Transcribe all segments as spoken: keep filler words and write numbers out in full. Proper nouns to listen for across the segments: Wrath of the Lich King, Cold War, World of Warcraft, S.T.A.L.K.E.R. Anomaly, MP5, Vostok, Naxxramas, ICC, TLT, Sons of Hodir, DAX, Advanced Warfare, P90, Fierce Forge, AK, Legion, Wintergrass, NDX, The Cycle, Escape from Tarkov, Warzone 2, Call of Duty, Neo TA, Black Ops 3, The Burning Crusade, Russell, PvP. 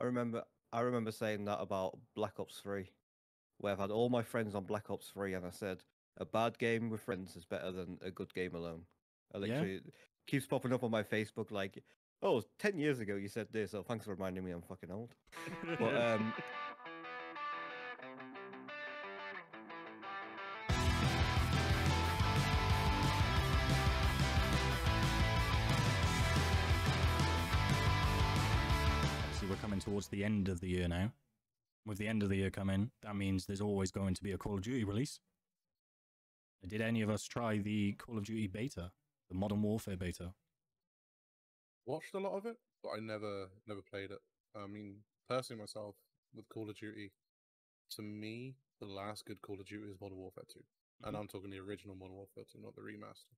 I remember I remember saying that about Black Ops three, where I've had all my friends on Black Ops three, and I said, a bad game with friends is better than a good game alone. I literally yeah. keeps popping up on my Facebook like, oh, ten years ago you said this, oh, thanks for reminding me I'm fucking old. But, um... Obviously, we're coming towards the end of the year now. With the end of the year coming, that means there's always going to be a Call of Duty release. Did any of us try the Call of Duty beta, the Modern Warfare beta? Watched a lot of it, but I never never played it. I mean, personally myself, with Call of Duty, to me, the last good Call of Duty is Modern Warfare two. Mm-hmm. And I'm talking the original Modern Warfare two, not the remaster.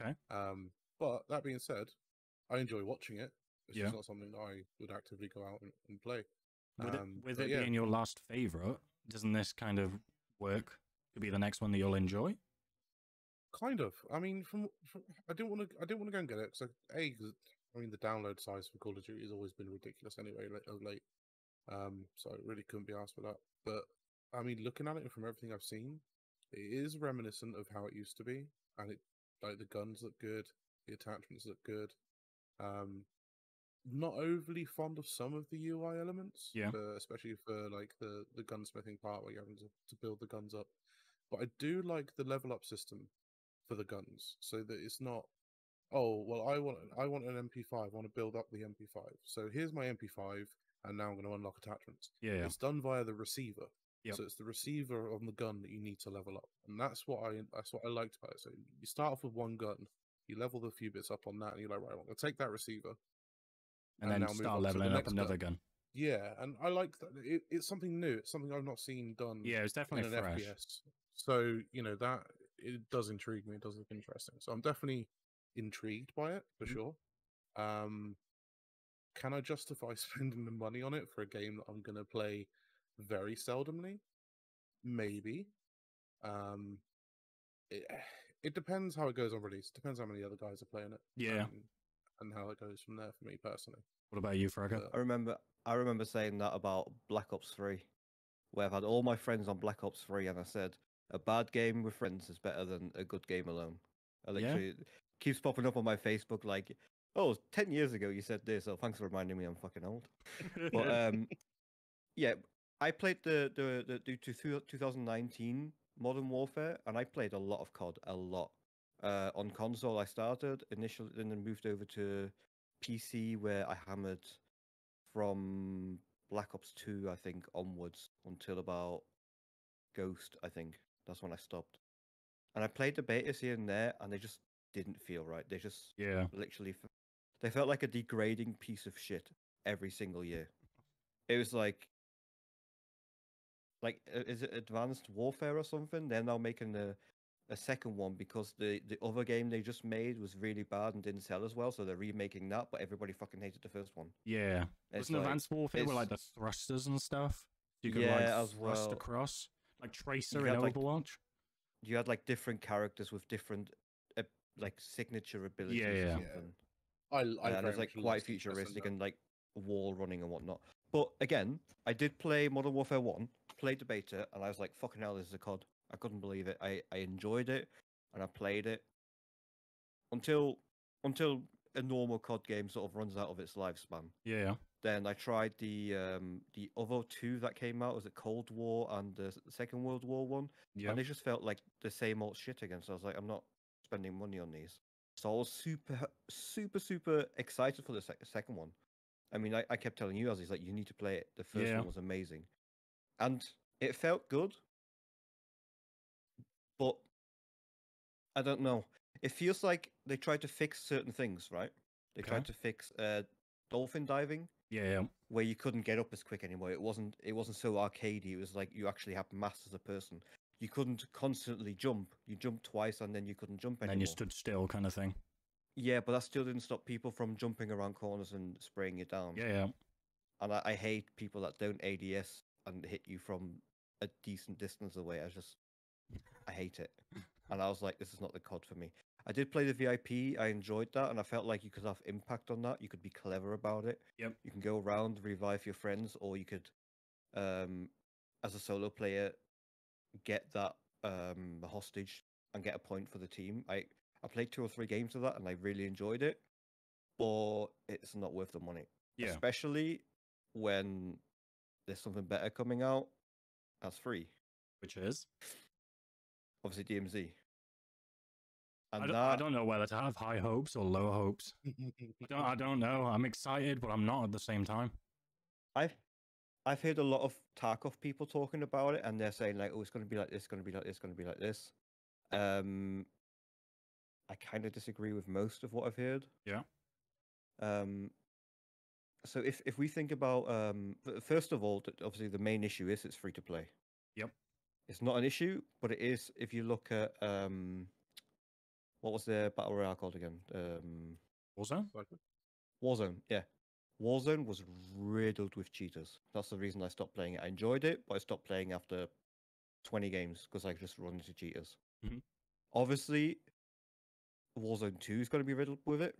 Okay. Um, but that being said, I enjoy watching it. It's yeah. just not something that I would actively go out and, and play. With um, it, with it yeah. being your last favourite, doesn't this kind of work to be the next one that you'll enjoy? Kind of. I mean, from, from I didn't want to. I didn't want to go and get it because I, a, cause, I mean, the download size for Call of Duty has always been ridiculous anyway, like, of late. Um, so I really couldn't be asked for that. But I mean, looking at it and from everything I've seen, it is reminiscent of how it used to be, and it like the guns look good, the attachments look good. Um, not overly fond of some of the U I elements, yeah, for, especially for like the the gunsmithing part where you're having to, to build the guns up. But I do like the level up system for the guns, so that it's not, oh well, I want I want an M P five. I want to build up the M P five. So here's my M P five, and now I'm going to unlock attachments. Yeah, yeah. It's done via the receiver. Yep. So it's the receiver on the gun that you need to level up, and that's what I that's what I liked about it. So you start off with one gun, you level the few bits up on that, and you're like, right, I'm going to take that receiver, and, and then start leveling up another gun. gun. Yeah, and I like that. It, it's something new. It's something I've not seen done. Yeah, it's definitely in fresh. An F P S. So you know that. It does intrigue me. It does look interesting. So I'm definitely intrigued by it, for mm-hmm. sure. Um, can I justify spending the money on it for a game that I'm going to play very seldomly? Maybe. Um, it, it depends how it goes on release. It depends how many other guys are playing it. Yeah. And, and how it goes from there for me personally. What about you, Fragger? Uh, I remember, I remember saying that about Black Ops three, where I've had all my friends on Black Ops three, and I said, a bad game with friends is better than a good game alone. I literally yeah. keeps popping up on my Facebook like, oh, ten years ago you said this, oh, thanks for reminding me I'm fucking old. But um, yeah, I played the, the, the, the two thousand nineteen Modern Warfare, and I played a lot of C O D, a lot. Uh, on console I started initially, and then moved over to P C, where I hammered from Black Ops two, I think, onwards until about Ghost, I think. That's when I stopped. And I played the betas here and there, and they just didn't feel right. They just yeah. literally... They felt like a degrading piece of shit every single year. It was like... Like, is it Advanced Warfare or something? They're now making a, a second one because the, the other game they just made was really bad and didn't sell as well, so they're remaking that, but everybody fucking hated the first one. Yeah. Wasn't like, Advanced Warfare with, like, the thrusters and stuff? You could, yeah, like, as thrust well. across? Like Tracer in Overwatch? Like, you had like different characters with different uh, like signature abilities. Yeah, yeah. Or something. I, I and it was like quite futuristic and like wall running and whatnot. But again, I did play Modern Warfare one, played the beta, and I was like, fucking hell, this is a C O D. I couldn't believe it. I, I enjoyed it, and I played it. Until until a normal C O D game sort of runs out of its lifespan. Yeah. Then I tried the um, the other two that came out. Was it Cold War and the Second World War one? Yeah. And it just felt like the same old shit again. So I was like, I'm not spending money on these. So I was super, super, super excited for the sec second one. I mean, I, I kept telling you, I was like, you need to play it. The first yeah. one was amazing. And it felt good. But I don't know. It feels like they tried to fix certain things, right? They okay. tried to fix uh, dolphin diving. Yeah, yeah, where you couldn't get up as quick anymore. It wasn't. It wasn't so arcadey. It was like you actually had mass as a person. You couldn't constantly jump. You jumped twice, and then you couldn't jump anymore. And you stood still, kind of thing. Yeah, but that still didn't stop people from jumping around corners and spraying you down. Yeah, yeah. And I, I hate people that don't A D S and hit you from a decent distance away. I just, I hate it. And I was like, this is not the C O D for me. I did play the V I P. I enjoyed that, and I felt like you could have impact on that. You could be clever about it. Yep. You can go around, revive your friends, or you could, um, as a solo player, get that um, the hostage and get a point for the team. I I played two or three games of that, and I really enjoyed it. But it's not worth the money. Yeah. Especially when there's something better coming out that's free. Which is? Obviously D M Z. And I, don't, that... I don't know whether to have high hopes or low hopes. I, don't, I don't know. I'm excited, but I'm not at the same time. I've, I've heard a lot of Tarkov people talking about it, and they're saying, like, oh, it's going to be like this, going to be like this, going to be like this. Um, I kind of disagree with most of what I've heard. Yeah. Um, so if, if we think about, um, first of all, obviously the main issue is it's free to play. Yep. It's not an issue, but it is, if you look at, um, what was the Battle Royale called again? Um, Warzone? Warzone, yeah. Warzone was riddled with cheaters. That's the reason I stopped playing it. I enjoyed it, but I stopped playing after twenty games because I just run into cheaters. Mm-hmm. Obviously, Warzone two is going to be riddled with it.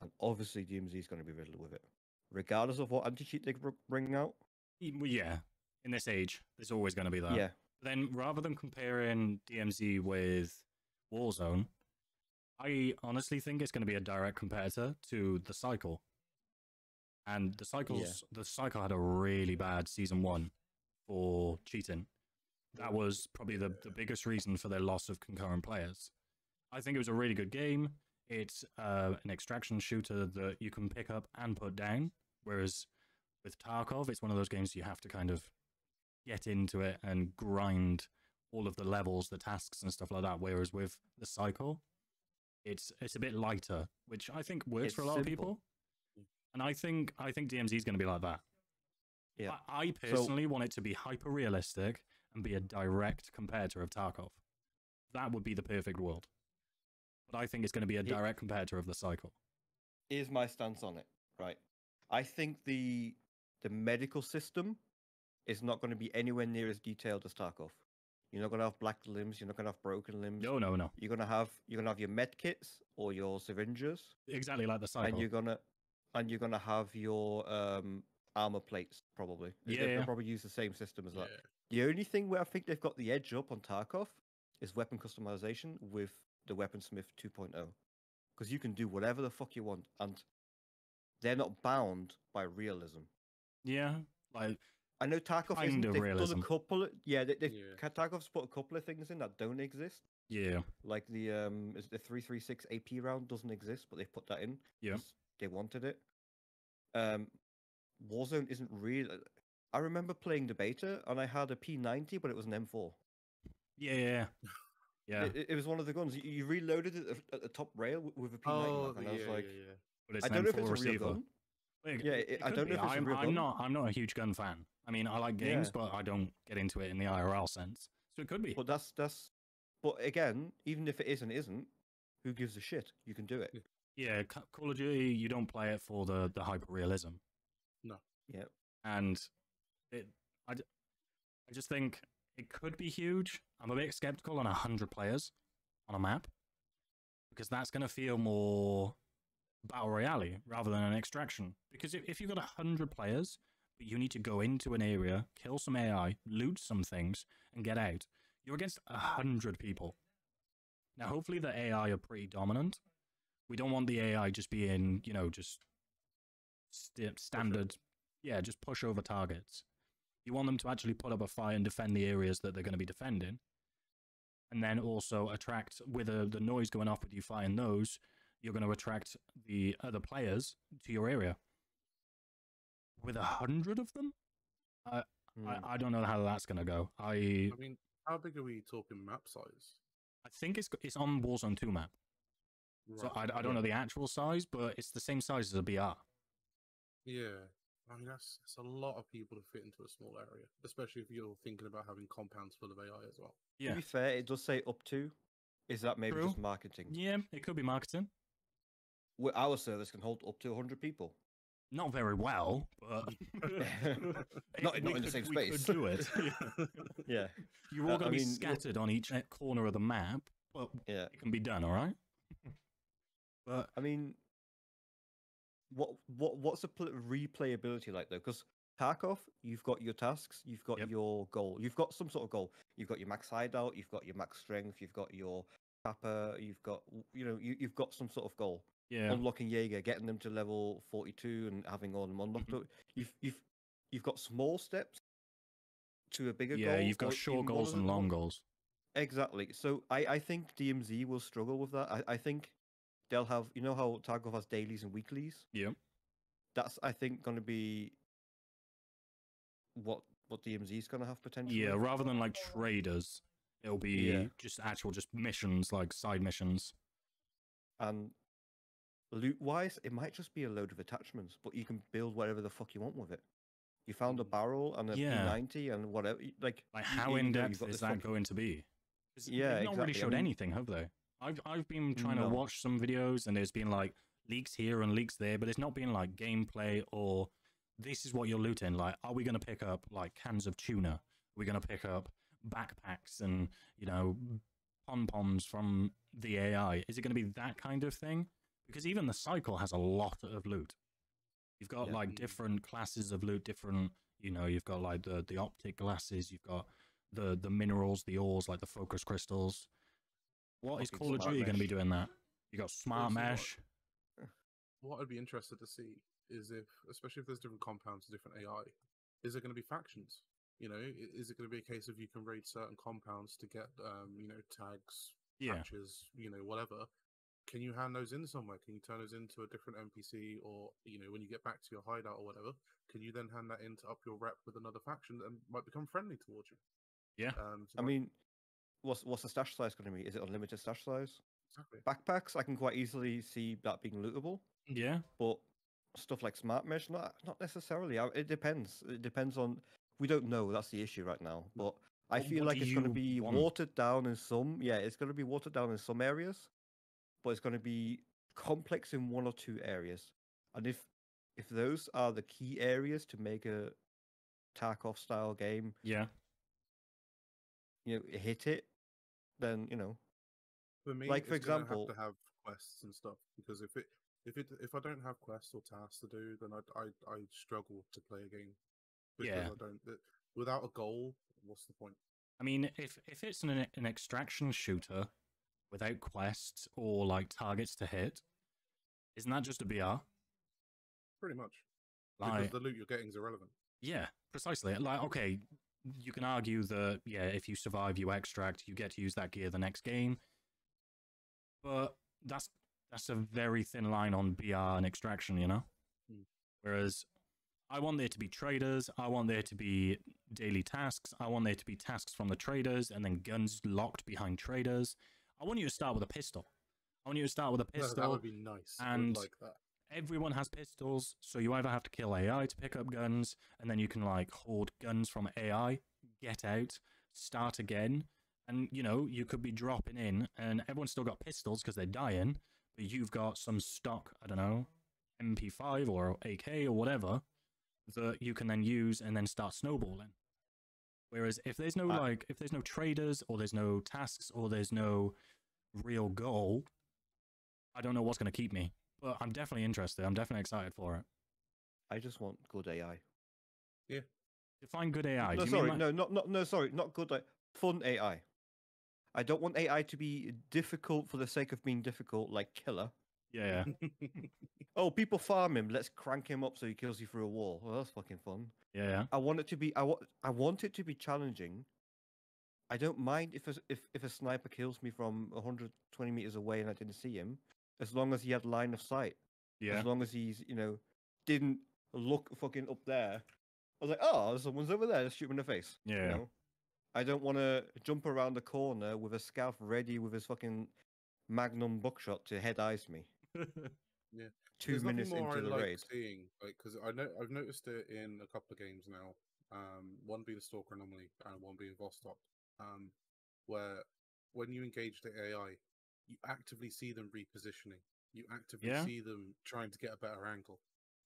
And obviously, D M Z is going to be riddled with it, regardless of what anti-cheat they bring out. Yeah, in this age, there's always going to be that. Yeah. Then, rather than comparing D M Z with Warzone, I honestly think it's going to be a direct competitor to The Cycle. And The Cycle's, yeah. The Cycle had a really bad season one for cheating. That was probably the, the biggest reason for their loss of concurrent players. I think it was a really good game. It's uh, an extraction shooter that you can pick up and put down, whereas with Tarkov, it's one of those games you have to kind of get into it and grind all of the levels, the tasks and stuff like that, whereas with The Cycle, it's it's a bit lighter, which I think works it's for a lot simple. of people. And I think I think D M Z is going to be like that. Yeah. I, I personally so, want it to be hyper-realistic and be a direct competitor of Tarkov. That would be the perfect world. But I think it's going to be a direct competitor of The Cycle. Here's my stance on it, right? I think the the medical system is not going to be anywhere near as detailed as Tarkov. You're not going to have black limbs. You're not going to have broken limbs. No, no, no. You're going to have you're going to have your med kits or your syringes, exactly like The Cycle. And you're gonna and you're gonna have your um, armor plates probably. Yeah, they'll yeah. probably use the same system as yeah. that. The only thing where I think they've got the edge up on Tarkov is weapon customization with the Weaponsmith two point oh, because you can do whatever the fuck you want, and they're not bound by realism. Yeah, like I know Tarkov isn't. They've realism. Done a couple. Of, yeah, they, they've yeah. Tarkov's put a couple of things in that don't exist. Yeah, like the um, is the three three six A P round doesn't exist, but they've put that in. Yeah, they wanted it. Um, Warzone isn't real. I remember playing the beta, and I had a P ninety, but it was an M four. Yeah. Yeah, it, it was one of the guns. You reloaded it at the top rail with a P ninety, oh, and I was yeah, like, yeah, yeah. But it's I don't know if it's a receiver. real gun. Like, yeah, it, it I don't be. know if it's I'm, a real I'm gun. Not, I'm not a huge gun fan. I mean, I like games, yeah. but I don't get into it in the I R L sense. So it could be. But that's that's. But again, even if it is and isn't, who gives a shit? You can do it. Yeah, Call of Duty, you don't play it for the the hyper realism. No. Yeah. And it, I, I just think. It could be huge. I'm a bit skeptical on one hundred players on a map, because that's going to feel more battle royale rather than an extraction. Because if, if you've got one hundred players, but you need to go into an area, kill some A I, loot some things, and get out, you're against one hundred people. Now, hopefully the A I are pretty dominant. We don't want the A I just being, you know, just st standard, yeah, just push over targets. You want them to actually put up a fight and defend the areas that they're going to be defending. And then also attract, with a, the noise going off with you fighting those, you're going to attract the other players to your area. With a hundred of them? I, mm. I I don't know how that's going to go. I I mean, how big are we talking map size? I think it's it's on Warzone two map. Right. So I, I don't yeah. know the actual size, but it's the same size as a B R. Yeah. I mean, that's, that's a lot of people to fit into a small area, especially if you're thinking about having compounds full of A I as well. Yeah. To be fair, it does say up to. Is that maybe True. just marketing? Yeah, it could be marketing. Well, our service can hold up to one hundred people. Not very well, but... not we not could, in the same space. We could do it. yeah. yeah. You're all uh, going to be mean, scattered on each corner of the map, but yeah. it can be done, all right? But I mean, what what what's the replayability like though? Because Tarkov, you've got your tasks, you've got yep. your goal, you've got some sort of goal, you've got your max hideout, you've got your max strength, you've got your Kappa, you've got you know you you've got some sort of goal. Yeah. Unlocking Jaeger, getting them to level forty-two, and having all them unlocked. Mm-hmm. You've you've you've got small steps to a bigger goal. Yeah, you've got short goals and long goals. Exactly. So I, I think D M Z will struggle with that. I, I think they'll have, you know how Tarkov has dailies and weeklies? Yeah. That's, I think, going to be what what D M Z is going to have potentially. Yeah, rather than like traders, it'll be yeah. just actual just missions, like side missions. And loot-wise, it might just be a load of attachments, but you can build whatever the fuck you want with it. You found a barrel and a yeah. P ninety and whatever. Like, like how in depth is that going to be? Yeah, they've not exactly. really showed I mean, anything, have they? I've I've been trying no. to watch some videos, and there's been like leaks here and leaks there, but it's not been like gameplay or this is what you're looting. Like, are we going to pick up like cans of tuna? Are we going to pick up backpacks and you know pom poms from the A I? Is it going to be that kind of thing? Because even the cycle has a lot of loot. You've got, yeah. like, different classes of loot, different, you know, you've got, like, the, the optic glasses, you've got the, the minerals, the ores, like the focus crystals. What is Call of Duty going to be doing that? You've got smart mesh. What I'd be interested to see is if, especially if there's different compounds, different A I, is there going to be factions? You know, is it going to be a case of you can raid certain compounds to get, um, you know, tags, yeah. patches, you know, whatever? Can you hand those in somewhere? Can you turn those into a different N P C, or, you know, when you get back to your hideout or whatever, can you then hand that in to up your rep with another faction that might become friendly towards you? Yeah. Um, so I might... mean, what's what's the stash size going to be? Is it unlimited stash size? Exactly. Backpacks, I can quite easily see that being lootable. Yeah. But stuff like smart mesh, not, not necessarily. It depends. It depends on... We don't know. That's the issue right now. But I feel what like it's going to be want? watered down in some... Yeah, it's going to be watered down in some areas. But it's going to be complex in one or two areas, and if if those are the key areas to make a Tarkov style game, yeah, you know, hit it, then you know. For me, like for it's example, have to have quests and stuff, because if it if it if I don't have quests or tasks to do, then I I I struggle to play a game. Because yeah. I don't without a goal. What's the point? I mean, if if it's an an extraction shooter without quests or like targets to hit, isn't that just a B R? Pretty much. Like, because the loot you're getting is irrelevant. Yeah, precisely. Like, okay, you can argue that, yeah, if you survive, you extract, you get to use that gear the next game. But that's that's a very thin line on B R and extraction, you know? Mm. Whereas I want there to be traders, I want there to be daily tasks, I want there to be tasks from the traders, and then guns locked behind traders. I want you to start with a pistol. I want you to start with a pistol. No, that would be nice. And like that. Everyone has pistols, so you either have to kill A I to pick up guns, and then you can like hoard guns from A I, get out, start again, and you know, you could be dropping in, and everyone's still got pistols because they're dying, but you've got some stock, I don't know, M P five or A K or whatever, that you can then use and then start snowballing. Whereas if there's no like, if there's no traders or there's no tasks or there's no real goal, I don't know what's going to keep me. But I'm definitely interested. I'm definitely excited for it. I just want good A I. Yeah. Define good A I. No, sorry, no, not not no, sorry, not good. Like, fun A I. I don't want A I to be difficult for the sake of being difficult, like Killer. Yeah. Oh, people farm him. Let's crank him up so he kills you through a wall. Well, that's fucking fun. Yeah. I want it to be. I want. I want it to be challenging. I don't mind if a, if if a sniper kills me from one hundred twenty meters away and I didn't see him, as long as he had line of sight. Yeah. As long as he's you know didn't look fucking up there. I was like, oh, someone's over there. Let's shoot him in the face. Yeah. You know? I don't want to jump around the corner with a scav ready with his fucking magnum buckshot to head ice me. Yeah. Two There's minutes nothing more into I the like raid. Seeing, like, because I know I've noticed it in a couple of games now. Um, one being S T A L K E R Anomaly and one being Vostok. Um, where when you engage the A I, you actively see them repositioning. You actively yeah. see them trying to get a better angle.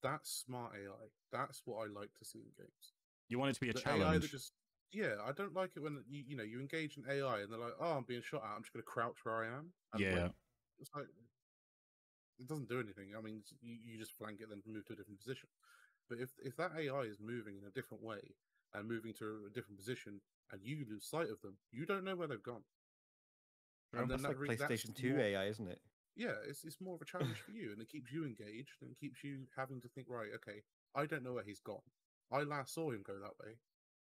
That's smart A I. That's what I like to see in games. You want it to be a the challenge. A I that just, yeah, I don't like it when you you know you engage an A I and they're like, oh, I'm being shot at. I'm just going to crouch where I am. And yeah. Like, it's like. it doesn't do anything. I mean, you, you just flank it, then move to a different position. But if if that A I is moving in a different way and moving to a different position, and you lose sight of them, you don't know where they've gone. And that's like PlayStation two A I, isn't it? Yeah, it's it's more of a challenge for you, and it keeps you engaged, and it keeps you having to think, right, okay, I don't know where he's gone. I last saw him go that way,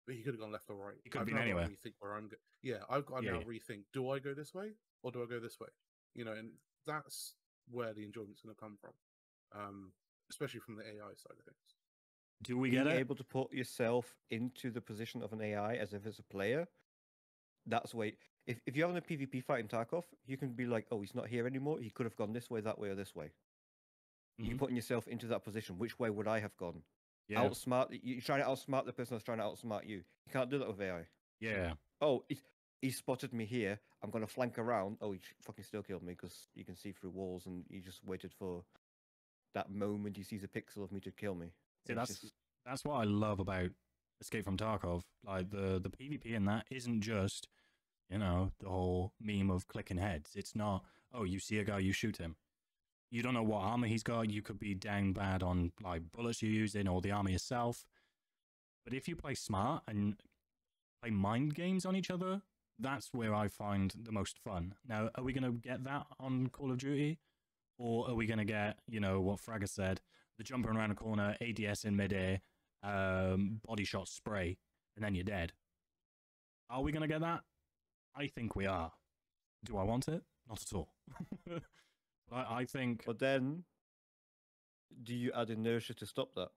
but he could have gone left or right. He could have been anywhere. Rethink where I'm go- yeah, I've got to yeah, now yeah. rethink, do I go this way or do I go this way? You know, and that's where the enjoyment's going to come from, um, especially from the A I side of things. Do we get Being it? able to put yourself into the position of an A I as if it's a player? That's way. If if you're having a PvP fight in Tarkov, you can be like, oh, he's not here anymore. He could have gone this way, that way, or this way. Mm-hmm. You're putting yourself into that position. Which way would I have gone? Yeah. Outsmart. You're trying to outsmart the person that's trying to outsmart you. You can't do that with A I. Yeah. Oh, he, he spotted me here. I'm going to flank around. Oh, he fucking still killed me because you can see through walls, and he just waited for that moment he sees a pixel of me to kill me. See, that's just... that's what I love about Escape from Tarkov. Like the the PvP in that isn't just, you know, the whole meme of clicking heads. It's not, oh, you see a guy, you shoot him. You don't know what armor he's got. You could be down bad on like bullets you're using or the armor yourself. But if you play smart and play mind games on each other, that's where I find the most fun. Now, are we going to get that on Call of Duty? Or are we going to get, you know, what Fragger said, the jumping around a corner, A D S in midair, um, body shot spray, and then you're dead? Are we going to get that? I think we are. Do I want it? Not at all. But I, I think... But then, do you add inertia to stop that?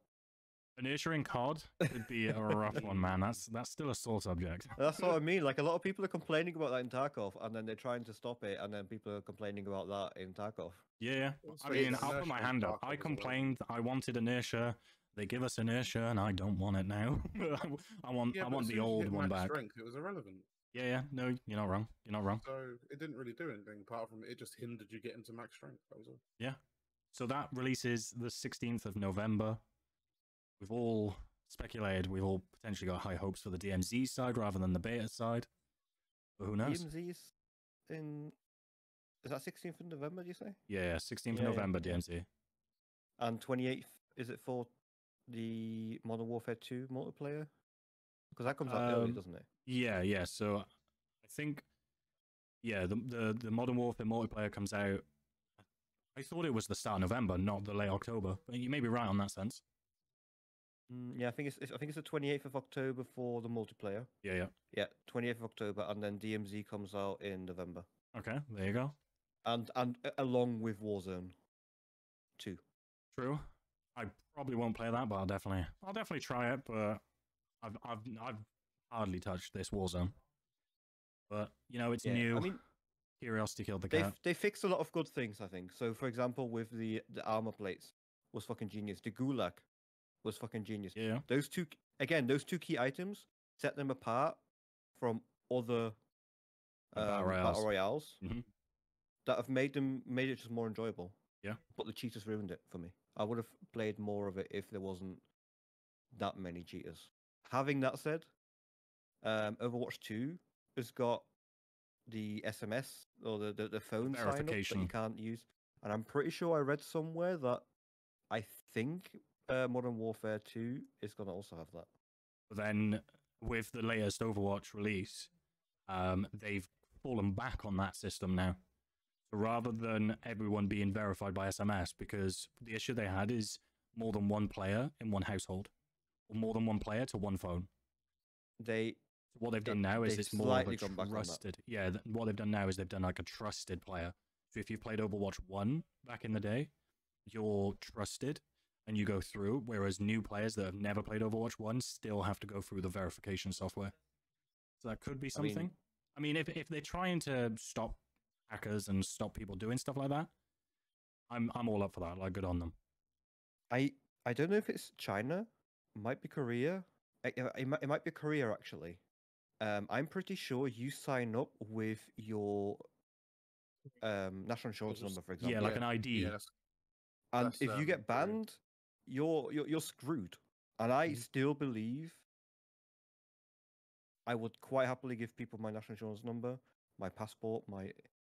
Inertia in C O D would be a rough one, man. That's that's still a sore subject. That's what I mean. Like, a lot of people are complaining about that in Tarkov, and then they're trying to stop it, and then people are complaining about that in Tarkov. Yeah. I mean, I'll put my hand up. I complained I wanted inertia. They give us inertia, and I don't want it now. I want yeah, I want the old one back. Strength, it was irrelevant. Yeah, yeah. No, you're not wrong. You're not wrong. So it didn't really do anything apart from it just hindered you getting to max strength. That was all. Yeah. So that releases the sixteenth of November. We've all speculated. We've all potentially got high hopes for the D M Z side rather than the beta side. But who knows? D M Z's in... Is that sixteenth of November, do you say? Yeah, sixteenth of November, yeah. D M Z. And twenty-eighth, is it for the Modern Warfare two multiplayer? Because that comes out um, early, doesn't it? Yeah, yeah. So I think... Yeah, the, the, the Modern Warfare multiplayer comes out... I thought it was the start of November, not the late October. But you may be right on that sense. Yeah, I think it's, it's I think it's the twenty-eighth of October for the multiplayer. Yeah, yeah, yeah. twenty-eighth of October, and then D M Z comes out in November. Okay, there you go. And and uh, along with Warzone two. True. I probably won't play that, but I'll definitely I'll definitely try it. But I've I've I've hardly touched this Warzone. But you know, it's yeah, new. I mean, curiosity killed the cat. They they fixed a lot of good things, I think. So, for example, with the the armor plates was fucking genius. The gulag was fucking genius. Yeah. Those two, again, those two key items set them apart from other um, battle royales, battle royales mm-hmm. that have made them made it just more enjoyable. Yeah. But the cheaters ruined it for me. I would have played more of it if there wasn't that many cheaters. Having that said, um, Overwatch two has got the S M S or the the, the phone verification sign up that you can't use, and I'm pretty sure I read somewhere that I think. Uh, Modern Warfare two is going to also have that. Then, with the latest Overwatch release, um, they've fallen back on that system now. So rather than everyone being verified by S M S, because the issue they had is more than one player in one household, or more than one player to one phone. They so what they've done they, now is it's more of a trusted. Yeah, th- what they've done now is they've done like a trusted player. So if you've played Overwatch one back in the day, you're trusted. And you go through, whereas new players that have never played Overwatch one still have to go through the verification software. So that could be something. I mean, I mean if if they're trying to stop hackers and stop people doing stuff like that, I'm I'm all up for that. Like, good on them. I I don't know if it's China, it might be Korea. It, it might it might be Korea actually. Um, I'm pretty sure you sign up with your um national insurance number, for example. Yeah, like yeah. an I D. Yeah, and that's, if you um, get banned, you're, you're you're screwed. And I mm-hmm. still believe I would quite happily give people my national insurance number, my passport, my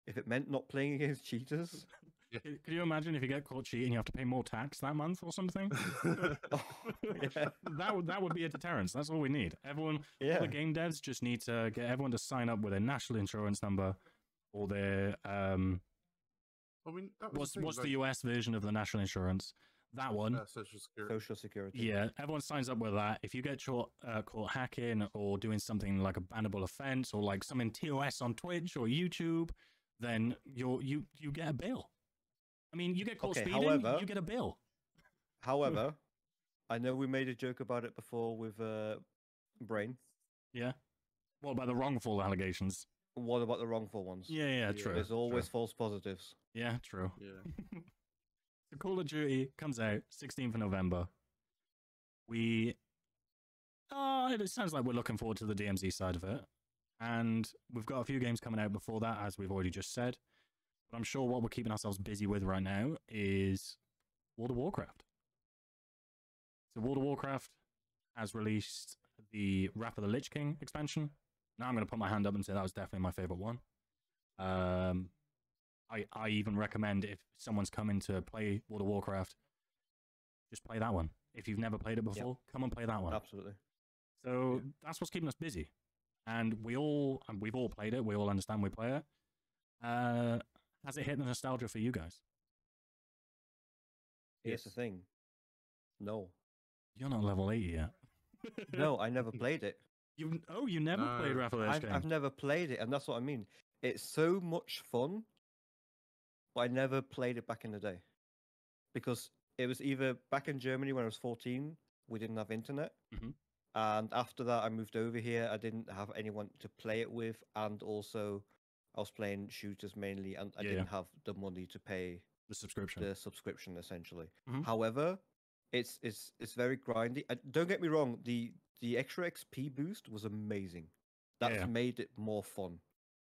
if it meant not playing against cheaters. Yeah. Could you imagine if you get caught cheating, you have to pay more tax that month or something? Oh, yeah. That would that would be a deterrence. That's all we need. Everyone, yeah. all the game devs just need to get everyone to sign up with their national insurance number or their um. I mean, that was what's the what's like... the U S version of the national insurance? That one. Uh, social security. Social security. Yeah, everyone signs up with that. If you get caught, uh, caught hacking or doing something like a bannable offense or like something T O S on Twitch or YouTube, then you're you you get a bill. I mean, you get caught okay, speeding, however, you get a bill. However, I know we made a joke about it before with uh, Brain. Yeah. What about the wrongful allegations? What about the wrongful ones? Yeah, yeah, yeah true. There's always true. false positives. Yeah, true. Yeah. The Call of Duty comes out sixteenth of November. We... Oh, it sounds like we're looking forward to the D M Z side of it. And we've got a few games coming out before that, as we've already just said. But I'm sure what we're keeping ourselves busy with right now is World of Warcraft. So World of Warcraft has released the Wrath of the Lich King expansion. Now I'm going to put my hand up and say that was definitely my favorite one. Um, I, I even recommend if someone's coming to play World of Warcraft, just play that one. If you've never played it before, yep. come and play that one. Absolutely. So yeah. that's what's keeping us busy. And we all, and we've all played it. We all understand we play it. Uh... Has it hit the nostalgia for you guys? Here's yes. the thing. No. You're not level eight yet. No, I never played it. You Oh, you never no. played Wrath of the Lich King? I've never played it, and that's what I mean. It's so much fun, but I never played it back in the day. Because it was either back in Germany when I was fourteen, we didn't have internet, mm-hmm. and after that I moved over here, I didn't have anyone to play it with, and also... I was playing shooters mainly, and I yeah, didn't yeah. have the money to pay the subscription. The subscription, essentially. Mm-hmm. However, it's it's it's very grindy. I, don't get me wrong, the the extra X P boost was amazing. That's yeah, yeah. made it more fun.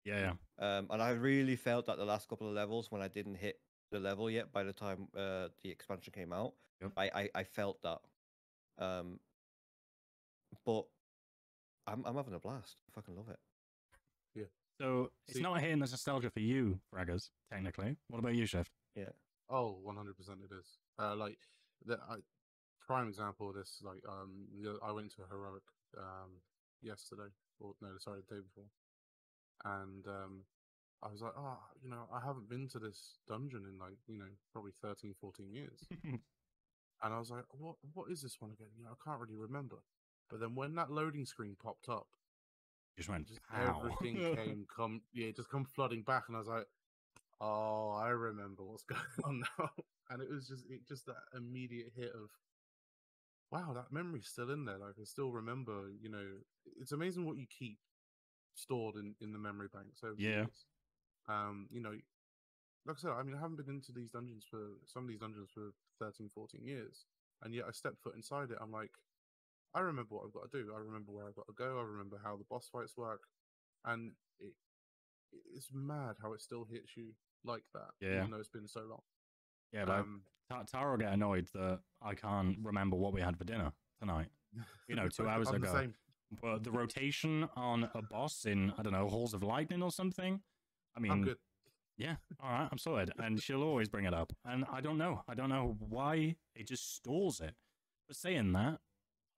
Yeah, yeah. Um, and I really felt that the last couple of levels when I didn't hit the level yet. By the time uh, the expansion came out, yep. I, I I felt that. Um, but I'm I'm having a blast. I fucking love it. Yeah. So it's See, not hitting the nostalgia for you, Fraggers, technically. What about you, Chef? Yeah. Oh, one hundred percent it is. Uh, like, the I, prime example of this, like, um, I went to a Heroic um, yesterday, or no, sorry, the day before. And um, I was like, oh, you know, I haven't been to this dungeon in, like, you know, probably thirteen, fourteen years. And I was like, what? What is this one again? You know, I can't really remember. But then when that loading screen popped up, Just went, just everything came, come, yeah, just come flooding back, and I was like, "Oh, I remember what's going on now." And it was just, it just that immediate hit of, "Wow, that memory's still in there." Like I still remember, you know, it's amazing what you keep stored in in the memory bank. So yeah, um, you know, like I said, I mean, I haven't been into these dungeons for some of these dungeons for thirteen, fourteen years, and yet I stepped foot inside it. I'm like, I remember what I've got to do. I remember where I've got to go. I remember how the boss fights work, and it, it's mad how it still hits you like that. Yeah, even though it's been so long. Yeah, but um, Tara will get annoyed that I can't remember what we had for dinner tonight. You know, two hours ago. The but the rotation on a boss in I don't know Halls of Lightning or something. I mean, I'm good. Yeah, all right, I'm sorted, and she'll always bring it up. And I don't know, I don't know why it just stores it. But saying that,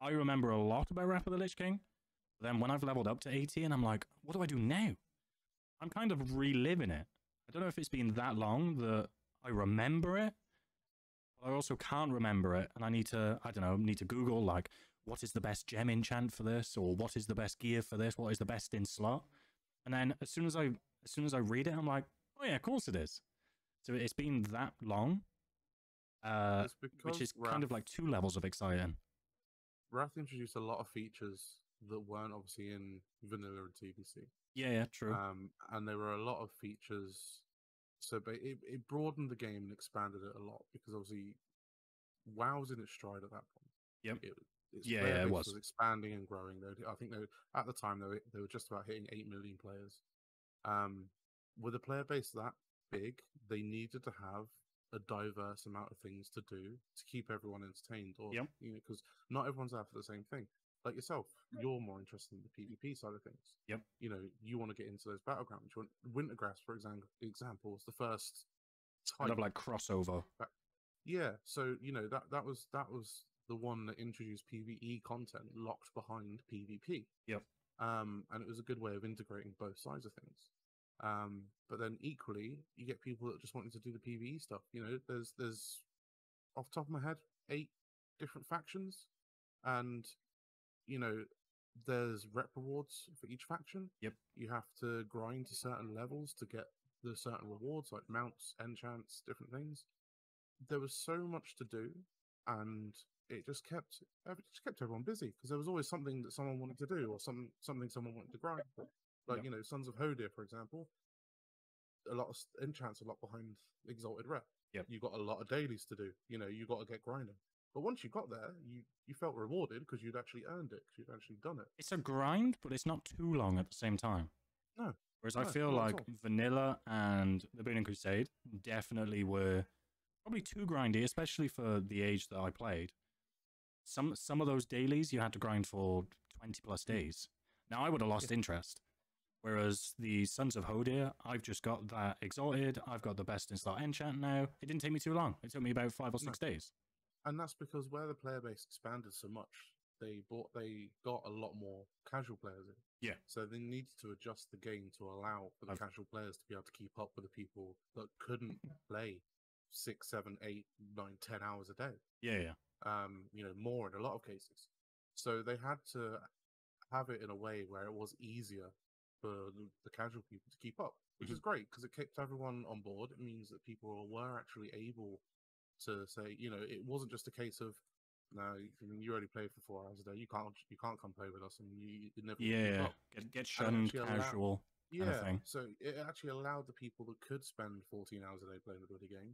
I remember a lot about Wrath of the Lich King. Then when I've leveled up to eighty and I'm like, what do I do now? I'm kind of reliving it. I don't know if it's been that long that I remember it, but I also can't remember it. And I need to, I don't know, need to Google like, what is the best gem enchant for this? Or what is the best gear for this? What is the best in slot? And then as soon as I, as soon as I read it, I'm like, oh yeah, of course it is. So it's been that long, uh, which is kind of like two levels of exciting. Wrath introduced a lot of features that weren't obviously in vanilla and T B C. Yeah, yeah, true. Um, and there were a lot of features, so it it broadened the game and expanded it a lot because obviously, WoW was in its stride at that point. Yep. It, its yeah, yeah, it was. was expanding and growing. Though I think they were, at the time though they, they were just about hitting eight million players. Um, with a player base that big, they needed to have a diverse amount of things to do to keep everyone entertained, or yep. you know, because not everyone's after the same thing. Like yourself, you're more interested in the PvP side of things. Yep. You know, you want to get into those battlegrounds. You want Wintergrass, for example, example, was the first kind of like crossover. Yeah, so you know that that was that was the one that introduced PvE content locked behind PvP. Yep. Um, and it was a good way of integrating both sides of things. Um, but then equally, you get people that just wanted to do the PvE stuff. You know, there's there's off the top of my head eight different factions, and you know there's rep rewards for each faction. Yep. You have to grind to certain levels to get the certain rewards, like mounts, enchants, different things. There was so much to do, and it just kept it just kept everyone busy because there was always something that someone wanted to do or some something someone wanted to grind for. Like yep. you know, Sons of Hodir, for example, a lot of enchants, a lot behind Exalted Rep. Yep. You got a lot of dailies to do. You know, you got to get grinding. But once you got there, you you felt rewarded because you'd actually earned it, because you'd actually done it. It's a grind, but it's not too long at the same time. No. Whereas no, I feel like Vanilla and The Burning Crusade definitely were probably too grindy, especially for the age that I played. Some some of those dailies you had to grind for twenty plus days. Now I would have lost yeah. interest. Whereas the Sons of Hodir, I've just got that exalted. I've got the best in Star enchant now. It didn't take me too long. It took me about five or six no. days. And that's because where the player base expanded so much, they bought they got a lot more casual players in. Yeah. So they needed to adjust the game to allow for the I've... casual players to be able to keep up with the people that couldn't play six, seven, eight, nine, ten hours a day. Yeah, yeah. Um, you know, more in a lot of cases. So they had to have it in a way where it was easier for the casual people to keep up, which mm-hmm. is great because it kept everyone on board. It means that people were actually able to say, you know, it wasn't just a case of, no, you only play for four hours a day. You can't, you can't come play with us, and you, you never yeah get, get shunned casual. Allowed, yeah, kind of thing. So it actually allowed the people that could spend fourteen hours a day playing the bloody game,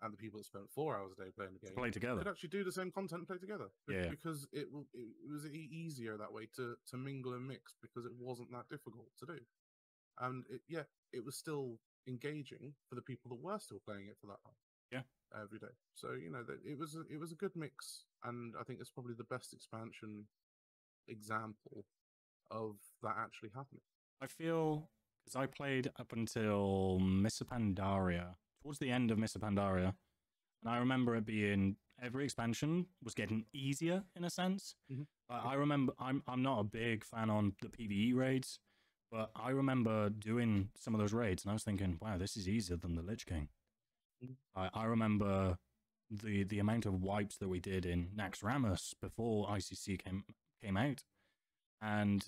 and the people that spent four hours a day playing the game play together. Could actually do the same content and play together. Yeah, because it it was easier that way to to mingle and mix because it wasn't that difficult to do, and it, yeah, it was still engaging for the people that were still playing it for that long. Yeah. Every day, so you know that it was a, it was a good mix, and I think it's probably the best expansion example of that actually happening. I feel because I played up until Mists of Pandaria, towards the end of Mists of Pandaria, and I remember it being every expansion was getting easier in a sense. Mm-hmm. But I remember I'm I'm not a big fan on the PvE raids, but I remember doing some of those raids, and I was thinking, wow, this is easier than the Lich King. I, I remember the the amount of wipes that we did in Naxxramas before I C C came came out, and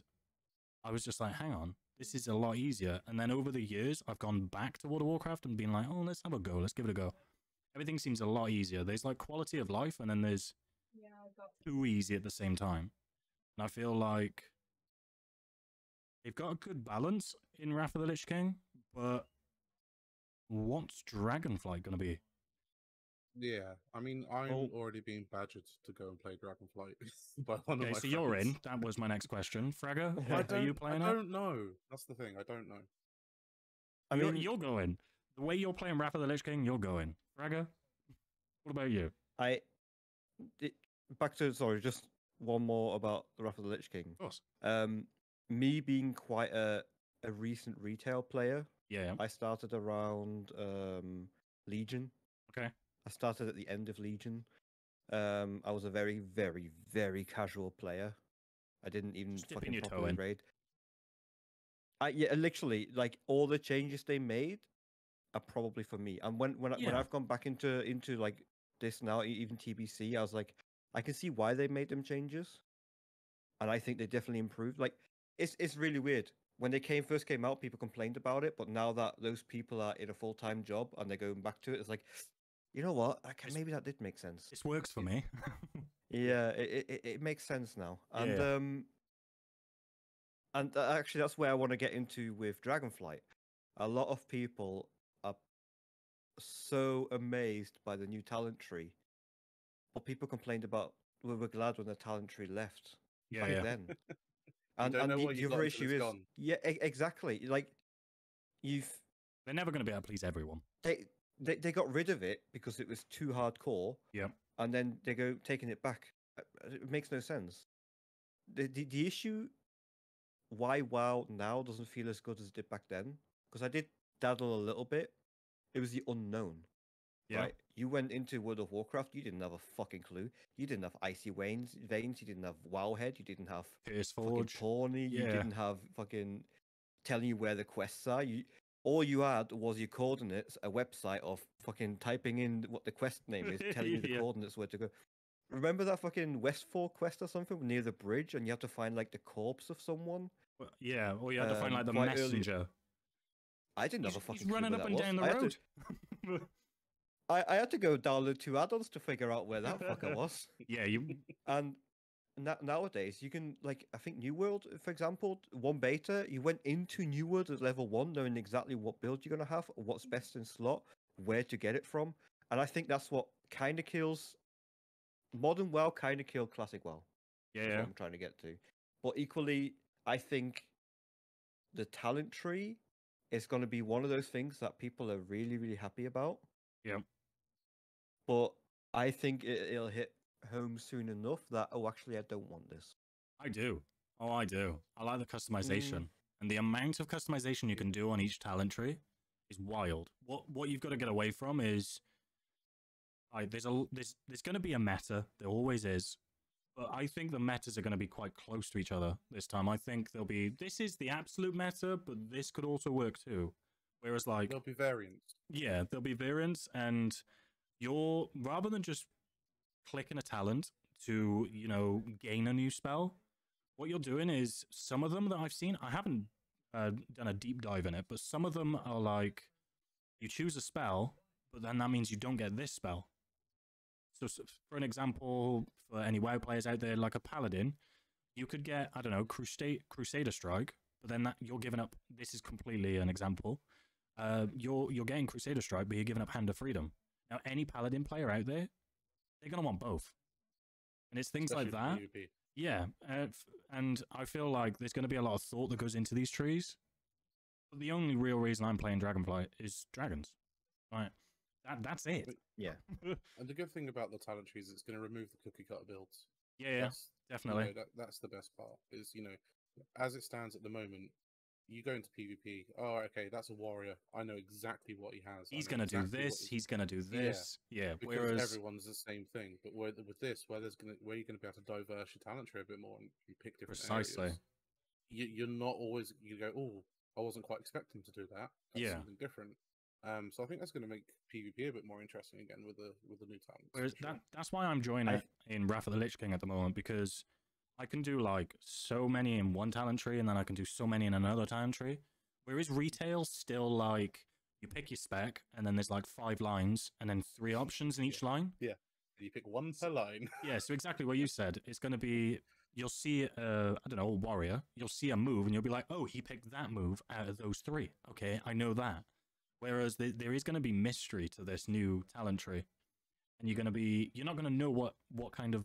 I was just like, hang on, this is a lot easier. And then over the years, I've gone back to World of Warcraft and been like, oh, let's have a go, let's give it a go. Everything seems a lot easier. There's like quality of life, and then there's yeah, I got too easy at the same time. And I feel like they've got a good balance in Wrath of the Lich King, but what's Dragonflight going to be? Yeah, I mean, I'm oh. already being badgered to go and play Dragonflight. By one okay, of my so friends. You're in. That was my next question. Fragger, yeah. are you playing I it? I don't know. That's the thing. I don't know. I mean, you're, you're going. The way you're playing Wrath of the Lich King, you're going. Fragger, what about you? I. It, back to, sorry, just one more about the Wrath of the Lich King. Of course. Um, me being quite a, a recent retail player. Yeah, I started around um, Legion. Okay. I started at the end of Legion. Um, I was a very, very, very casual player. I didn't even Just fucking properly raid. I yeah, literally, like all the changes they made are probably for me. And when when, yeah. I, when I've gone back into into like this now, even T B C, I was like, I can see why they made them changes, and I think they definitely improved. Like, it's it's really weird. When they came first came out, people complained about it, but now that those people are in a full-time job and they're going back to it, it's like, you know what? Okay, maybe that did make sense. This works for me. yeah, it, it it makes sense now, and yeah. um, and actually, that's where I want to get into with Dragonflight. A lot of people are so amazed by the new talent tree, but people complained about we were glad when the talent tree left. Yeah, back yeah. then. And, and the, the other issue is, gone. yeah, exactly. Like, you've they're never going to be able to please everyone. They, they they got rid of it because it was too hardcore. Yeah, and then they go taking it back. It makes no sense. The the, the issue why WoW now doesn't feel as good as it did back then, because I did daddle a little bit It was the unknown. Yeah. Right? You went into World of Warcraft, you didn't have a fucking clue. You didn't have Icy Veins, veins. You didn't have WoWhead, you didn't have Fierce Forge, Tawny, yeah. You didn't have fucking telling you where the quests are. You all you had was your coordinates, a website of fucking typing in what the quest name is, telling you the yeah. coordinates where to go. Remember that fucking Westfall quest or something near the bridge, and you have to find like the corpse of someone? Well, yeah, or you had um, to find like the messenger. Early. I didn't he's, have a fucking. He's running up and was. down the I road. Had to, I, I had to go download two add-ons to figure out where that fucker was. Yeah, you. And na nowadays you can, like, I think New World, for example, one beta, you went into New World at level one, knowing exactly what build you're gonna have, what's best in slot, where to get it from, and I think that's what kind of kills. Modern WoW kind of killed classic WoW. Yeah, that's yeah. what I'm trying to get to. But equally, I think the talent tree is going to be one of those things that people are really, really happy about. Yeah. But I think it, it'll hit home soon enough that, oh, actually, I don't want this. I do. Oh, I do. I like the customization. Mm. And the amount of customization you can do on each talent tree is wild. What, what you've got to get away from is... I, there's a there's there's going to be a meta. There always is, but I think the metas are going to be quite close to each other this time. I think there'll be this is the absolute meta, but this could also work too. Whereas like there'll be variants. Yeah, there'll be variants, and you're rather than just clicking a talent to you know gain a new spell, what you're doing is some of them that I've seen. I haven't uh, done a deep dive in it, but some of them are like you choose a spell, but then that means you don't get this spell. So, for an example, for any WoW players out there, like a paladin, you could get, I don't know, Crusade, Crusader Strike, but then that, you're giving up, this is completely an example, uh, you're, you're getting Crusader Strike, but you're giving up Hand of Freedom. Now, any paladin player out there, they're going to want both. And it's things especially like that. P V P. Yeah, uh, and I feel like there's going to be a lot of thought that goes into these trees. But the only real reason I'm playing Dragonflight is dragons, right? That, that's it. But, yeah. And the good thing about the talent trees is it's going to remove the cookie cutter builds. Yeah, that's, definitely. You know, that, that's the best part. Is you know, as it stands at the moment, you go into PvP. Oh, okay, that's a warrior. I know exactly what he has. He's going to exactly do this. He's, he's going to do this. Yeah. yeah because whereas everyone's the same thing, but where, with this, where there's going, where you're going to be able to diverse your talent tree a bit more and you pick different precisely. Areas, you, you're not always you go. Oh, I wasn't quite expecting to do that. That's yeah. something different. Um, so I think that's going to make PvP a bit more interesting again with the with the new talents. Whereas that, that's why I'm joining I, in Wrath of the Lich King at the moment, because I can do like so many in one talent tree and then I can do so many in another talent tree. Whereas retail still like you pick your spec and then there's like five lines and then three options in each yeah. line. Yeah, you pick one per line. Yeah, so exactly what you said. It's going to be you'll see a, I don't know, a warrior. You'll see a move and you'll be like, oh, he picked that move out of those three. Okay, I know that. Whereas the, there is going to be mystery to this new talent tree, and you're going to be you're not going to know what what kind of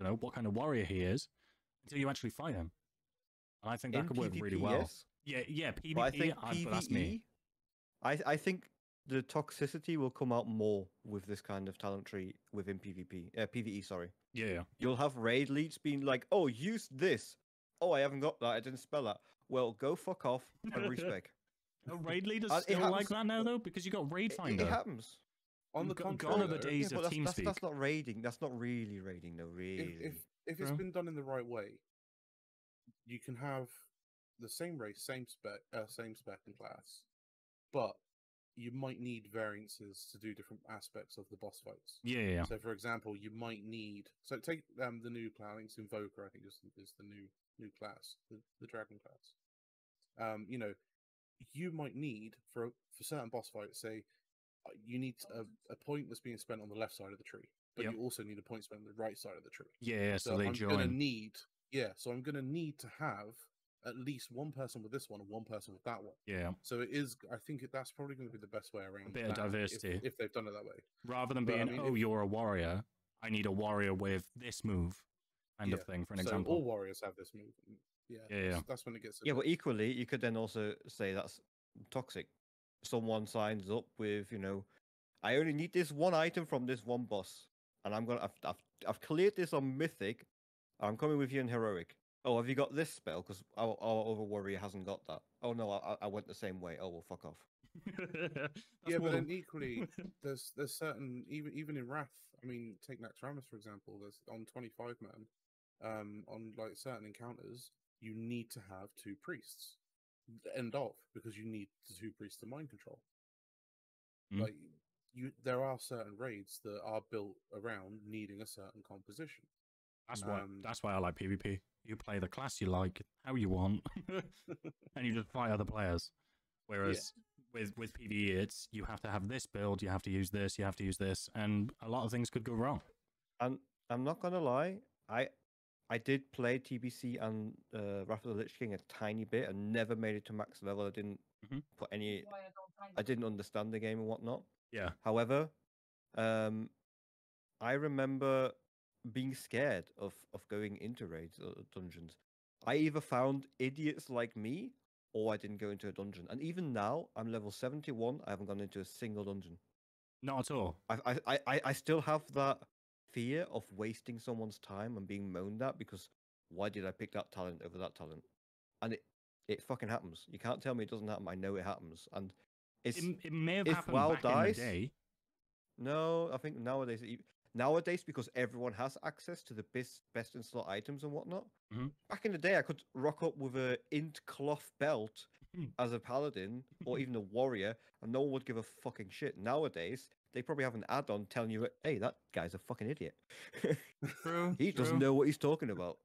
I don't know what kind of warrior he is until you actually fight him. And I think that in could P V P, work really well. Yes. Yeah, yeah. PvP, well, I think I, PvE, but that's me. I I think the toxicity will come out more with this kind of talent tree within PvP, uh, PvE. Sorry. Yeah, yeah. You'll have raid leads being like, oh, use this. Oh, I haven't got that. I didn't spell that. Well, go fuck off and respec. No, raid leaders uh, still happens, like that now, though, because you got raid finder. It, it happens. On the contrary, gone are the days yeah, of that's, team that's, speak. That's not raiding. That's not really raiding, though. Really, if, if, if it's Bro. been done in the right way, you can have the same race, same spec, uh, same spec and class, but you might need variances to do different aspects of the boss fights. Yeah. yeah. So, for example, you might need so take um, the new Phalanx Invoker. I think is is the new new class, the, the Dragon class. Um, you know. You might need for for certain boss fights, say you need a, a point that's being spent on the left side of the tree, but yep. you also need a point spent on the right side of the tree. Yeah, so, so they I'm join. Gonna need, yeah, so I'm gonna need to have at least one person with this one and one person with that one. Yeah. So it is. I think that's probably going to be the best way around. A bit of diversity if, if they've done it that way, rather than but being I mean, oh if, you're a warrior, I need a warrior with this move kind yeah. of thing. For an so example, all warriors have this move. Yeah, yeah, yeah. That's, that's when it gets. Yeah, but equally, you could then also say that's toxic. Someone signs up with, you know, I only need this one item from this one boss, and I'm gonna, I've, I've, I've cleared this on mythic. I'm coming with you in heroic. Oh, have you got this spell? Because our, our other warrior hasn't got that. Oh no, I, I went the same way. Oh well, fuck off. Yeah, but then equally, there's there's certain even even in Wrath. I mean, take Naxxramas for example. There's on twenty-five man, um, on like certain encounters, you need to have two priests. End of because you need the two priests to mind control. Mm. Like you, there are certain raids that are built around needing a certain composition. That's why. Um, that's why I like PvP. You play the class you like, how you want, and you just fight other players. Whereas yeah. with with PvE, it's you have to have this build, you have to use this, you have to use this, and a lot of things could go wrong. And I'm, I'm not gonna lie, I I did play T B C and uh, Wrath of the Lich King a tiny bit, and never made it to max level. I didn't mm-hmm. put any. I didn't understand the game and whatnot. Yeah. However, um, I remember being scared of of going into raids or dungeons. I either found idiots like me, or I didn't go into a dungeon. And even now, I'm level seventy-one. I haven't gone into a single dungeon. Not at all. I I I, I still have that fear of wasting someone's time and being moaned at because why did I pick that talent over that talent? And it it fucking happens. You can't tell me it doesn't happen. I know it happens. And it's it, it may have happened WoW back dies, in the day. No, I think nowadays. It, Nowadays, because everyone has access to the best, best in slot items and whatnot. Mm-hmm. Back in the day, I could rock up with a int cloth belt as a paladin or even a warrior, and no one would give a fucking shit. Nowadays, they probably have an add-on telling you, "Hey, that guy's a fucking idiot. True, he true. doesn't know what he's talking about."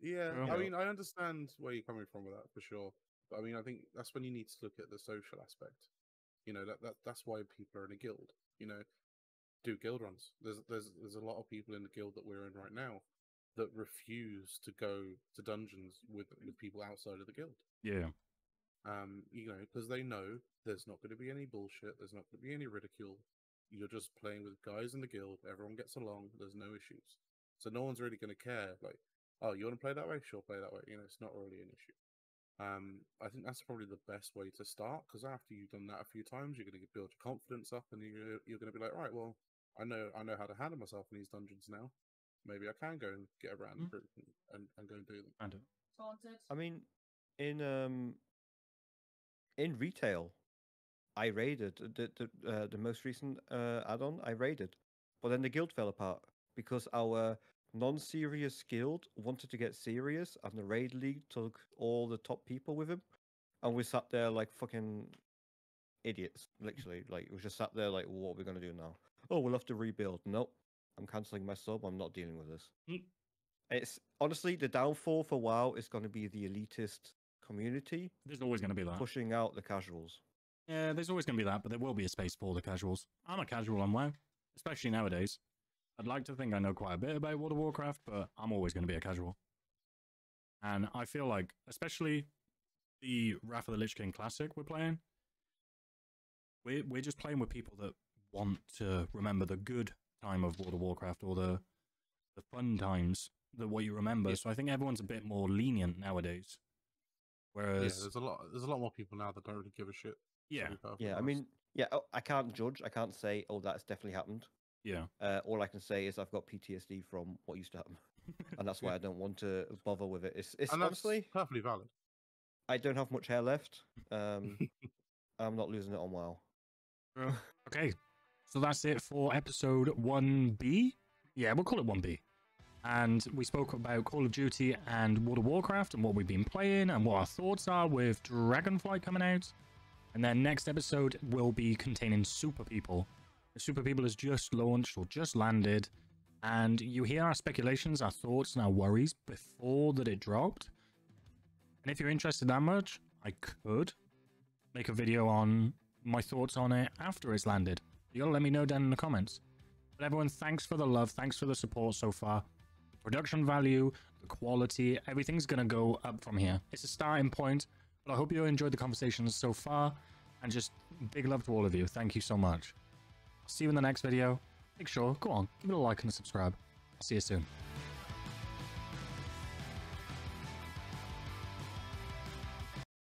Yeah, true. I mean, I understand where you're coming from with that for sure. But I mean, I think that's when you need to look at the social aspect. You know, that that that's why people are in a guild. You know. Do guild runs. There's there's there's a lot of people in the guild that we're in right now that refuse to go to dungeons with, with people outside of the guild. Yeah. Um, you know, because they know there's not going to be any bullshit. There's not going to be any ridicule. You're just playing with guys in the guild. Everyone gets along. There's no issues. So no one's really going to care. Like, oh, you want to play that way? Sure, play that way. You know, it's not really an issue. Um, I think that's probably the best way to start because after you've done that a few times, you're going to build your confidence up, and you're you're going to be like, right, well. I know I know how to handle myself in these dungeons now. Maybe I can go and get a random group mm. and, and go and do them. And I mean, in um, in retail, I raided the the, uh, the most recent uh, add-on. I raided, but then the guild fell apart because our non-serious guild wanted to get serious, and the raid league took all the top people with him, and we sat there like fucking idiots. Literally, like we just sat there like, well, what are we gonna do now? Oh, we'll have to rebuild. Nope. I'm cancelling my sub. I'm not dealing with this. Mm. It's honestly the downfall for WoW is going to be the elitist community. There's always going to be that. Pushing out the casuals. Yeah, there's always going to be that, but there will be a space for the casuals. I'm a casual on WoW, especially nowadays. I'd like to think I know quite a bit about World of Warcraft, but I'm always going to be a casual. And I feel like, especially the Wrath of the Lich King Classic we're playing, we're, we're just playing with people that want to remember the good time of World of Warcraft or the the fun times that what you remember. Yeah. So I think everyone's a bit more lenient nowadays. Whereas yeah, there's a lot there's a lot more people now that don't really give a shit. Yeah, yeah. I mean, yeah. I can't judge. I can't say, oh, that's definitely happened. Yeah. Uh, all I can say is I've got P T S D from what used to happen, and that's why yeah. I don't want to bother with it. It's it's and that's honestly perfectly valid. I don't have much hair left. Um, I'm not losing it on WoW. Uh, okay. So that's it for episode one B. Yeah, we'll call it one B. And we spoke about Call of Duty and World of Warcraft and what we've been playing and what our thoughts are with Dragonflight coming out. And then next episode will be containing Super People. Super People has just launched or just landed. And you hear our speculations, our thoughts and our worries before that it dropped. And if you're interested that much, I could make a video on my thoughts on it after it's landed. You gotta let me know down in the comments. But everyone, thanks for the love, thanks for the support so far. The production value, the quality, everything's gonna go up from here. It's a starting point, but I hope you enjoyed the conversations so far, and just big love to all of you. Thank you so much. I'll see you in the next video. Make sure, go on, give it a like and a subscribe. I'll see you soon.